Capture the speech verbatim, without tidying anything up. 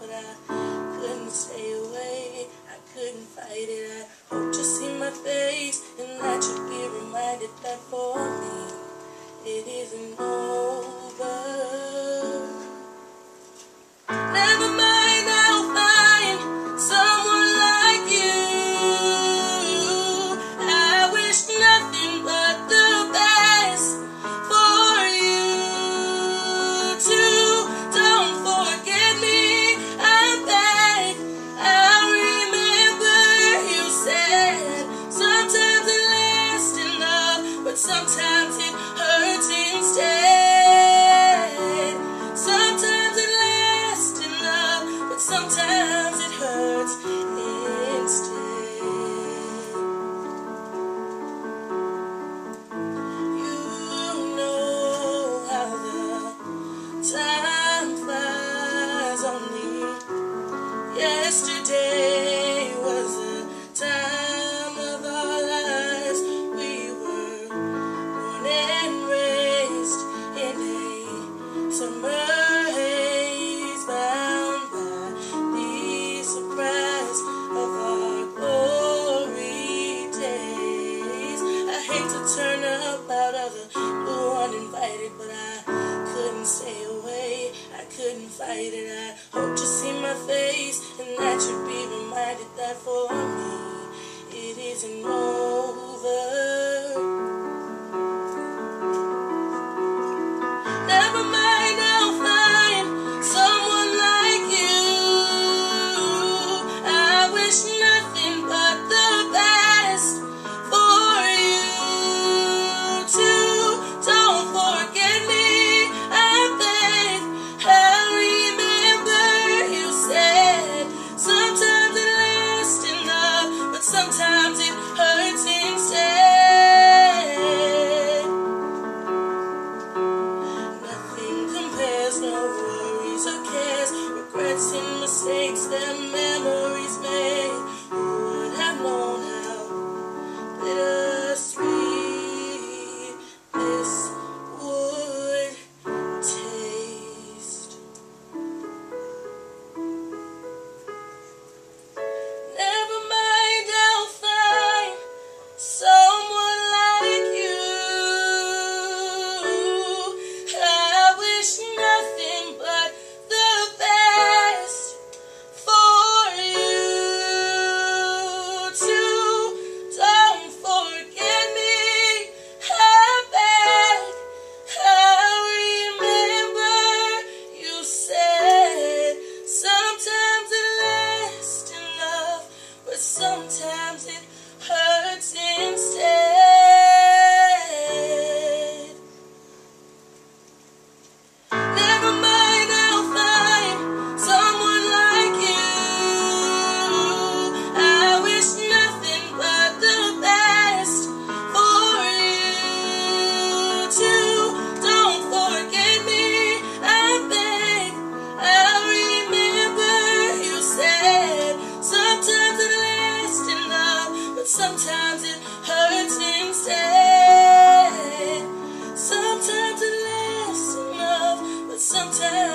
but I couldn't stay away, I couldn't fight it. I hope you see my face, and that you'd be reminded that for me, it isn't over. Never mind, I'll find someone like you. I wish nothing but the best for you too. Don't forget me, I beg. I'll remember you said sometimes it lasts in love, but sometimes it hurts instead. Sometimes it lasts in love, but sometimes it hurts instead. You know how the time flies on me. Yesterday was the time of our lives. We were born and raised in a summer haze, bound by the surprise of our glory days. I hate to turn up out of the uninvited, but I couldn't stay away, I couldn't fight it. I hope you see my face, and that you'd be reminded that for me, it isn't over. Never mind, I'll find someone like you. I wish nothing but the best for you too. Don't forget me, I beg. I'll remember you said sometimes it lasts in love, but sometimes it hurts instead. Nothing compares, no worries or cares, regrets and mistakes that memories made. Who would have known how bittersweet this would taste? Never mind, I'll find someone like you. I wish nothing but the best for you too. Don't forget me, I beg. I'll remember you said sometimes it lasts in love, but sometimes it hurts instead. Never mind, I'll find someone like you. I wish nothing but the best for you too. Don't forget me, I beg. I'll remember you said sometimes it lasts in love, but sometimes it hurts instead. Sometimes it lasts in love, but sometimes